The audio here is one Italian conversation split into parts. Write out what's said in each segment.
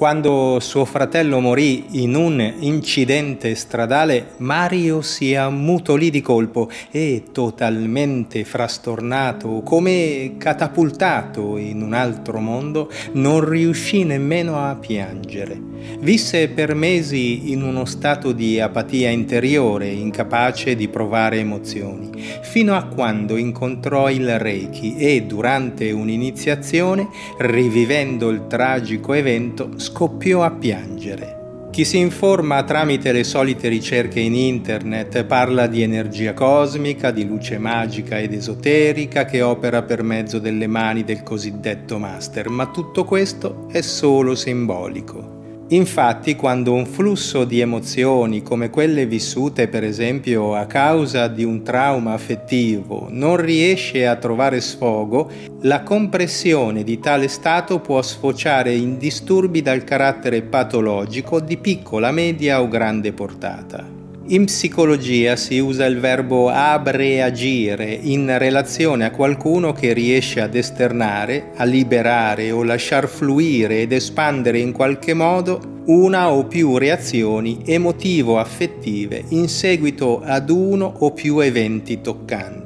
Quando suo fratello morì in un incidente stradale, Mario si ammutolì di colpo e, totalmente frastornato, come catapultato in un altro mondo, non riuscì nemmeno a piangere. Visse per mesi in uno stato di apatia interiore, incapace di provare emozioni, fino a quando incontrò il Reiki e, durante un'iniziazione, rivivendo il tragico evento, scoppiò a piangere. Chi si informa tramite le solite ricerche in internet parla di energia cosmica, di luce magica ed esoterica che opera per mezzo delle mani del cosiddetto Master, ma tutto questo è solo simbolico. Infatti, quando un flusso di emozioni, come quelle vissute per esempio a causa di un trauma affettivo, non riesce a trovare sfogo, la compressione di tale stato può sfociare in disturbi dal carattere patologico di piccola, media o grande portata. In psicologia si usa il verbo abreagire in relazione a qualcuno che riesce ad esternare, a liberare o lasciar fluire ed espandere in qualche modo una o più reazioni emotivo-affettive in seguito ad uno o più eventi toccanti.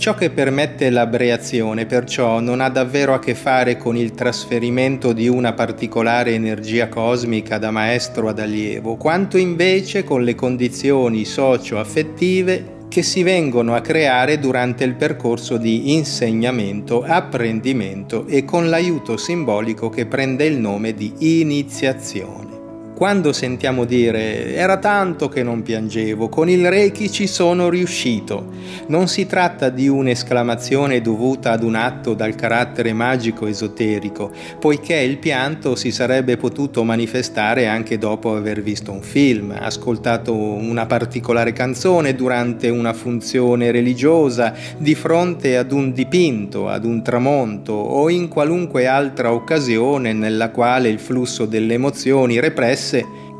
Ciò che permette l'abreazione, perciò, non ha davvero a che fare con il trasferimento di una particolare energia cosmica da maestro ad allievo, quanto invece con le condizioni socio-affettive che si vengono a creare durante il percorso di insegnamento, apprendimento e con l'aiuto simbolico che prende il nome di iniziazione. Quando sentiamo dire «era tanto che non piangevo, con il Reiki ci sono riuscito», non si tratta di un'esclamazione dovuta ad un atto dal carattere magico-esoterico, poiché il pianto si sarebbe potuto manifestare anche dopo aver visto un film, ascoltato una particolare canzone durante una funzione religiosa, di fronte ad un dipinto, ad un tramonto o in qualunque altra occasione nella quale il flusso delle emozioni represse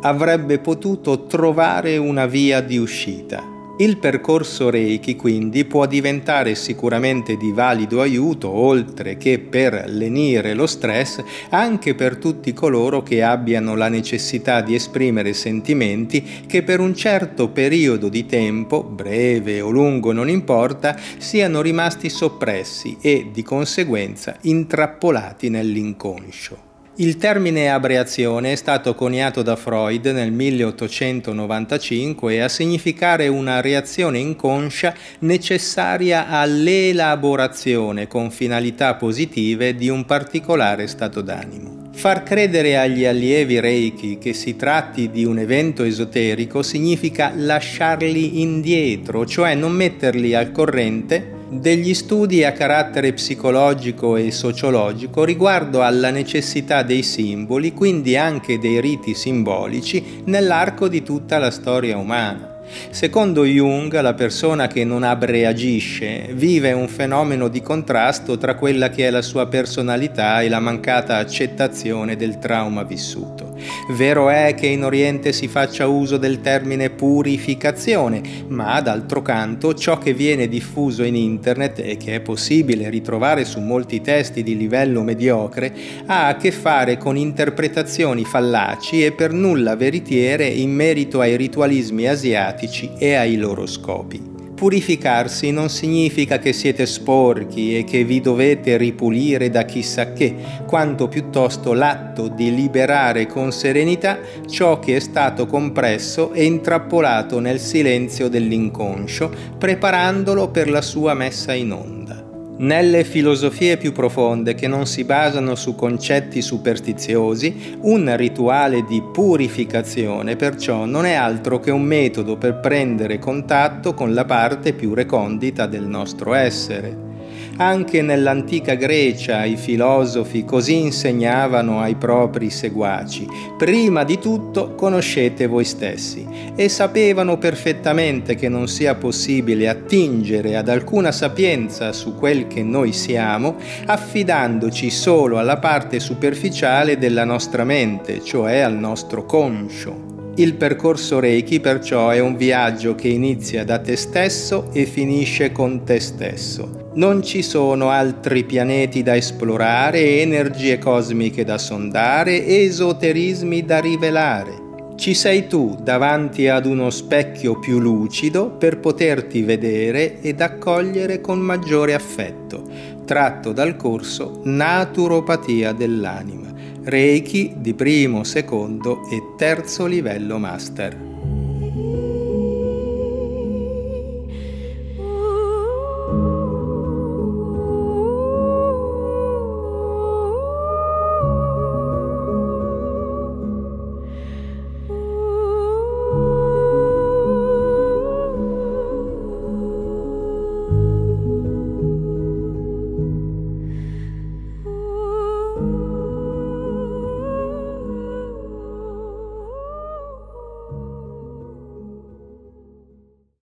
avrebbe potuto trovare una via di uscita. Il percorso Reiki quindi può diventare sicuramente di valido aiuto, oltre che per lenire lo stress, anche per tutti coloro che abbiano la necessità di esprimere sentimenti che per un certo periodo di tempo, breve o lungo non importa, siano rimasti soppressi e di conseguenza intrappolati nell'inconscio. Il termine abreazione è stato coniato da Freud nel 1895 a significare una reazione inconscia necessaria all'elaborazione con finalità positive di un particolare stato d'animo. Far credere agli allievi Reiki che si tratti di un evento esoterico significa lasciarli indietro, cioè non metterli al corrente degli studi a carattere psicologico e sociologico riguardo alla necessità dei simboli, quindi anche dei riti simbolici, nell'arco di tutta la storia umana. Secondo Jung, la persona che non abreagisce vive un fenomeno di contrasto tra quella che è la sua personalità e la mancata accettazione del trauma vissuto. Vero è che in Oriente si faccia uso del termine purificazione, ma d'altro canto ciò che viene diffuso in internet e che è possibile ritrovare su molti testi di livello mediocre ha a che fare con interpretazioni fallaci e per nulla veritiere in merito ai ritualismi asiatici e ai loro scopi. Purificarsi non significa che siete sporchi e che vi dovete ripulire da chissà che, quanto piuttosto l'atto di liberare con serenità ciò che è stato compresso e intrappolato nel silenzio dell'inconscio, preparandolo per la sua messa in onda. Nelle filosofie più profonde, che non si basano su concetti superstiziosi, un rituale di purificazione perciò non è altro che un metodo per prendere contatto con la parte più recondita del nostro essere. Anche nell'antica Grecia i filosofi così insegnavano ai propri seguaci: prima di tutto conoscete voi stessi, e sapevano perfettamente che non sia possibile attingere ad alcuna sapienza su quel che noi siamo affidandoci solo alla parte superficiale della nostra mente, cioè al nostro conscio. Il percorso Reiki perciò è un viaggio che inizia da te stesso e finisce con te stesso. Non ci sono altri pianeti da esplorare, energie cosmiche da sondare, esoterismi da rivelare. Ci sei tu davanti ad uno specchio più lucido per poterti vedere ed accogliere con maggiore affetto. Tratto dal corso Naturopatia dell'anima, Reiki di primo, secondo e terzo livello Master.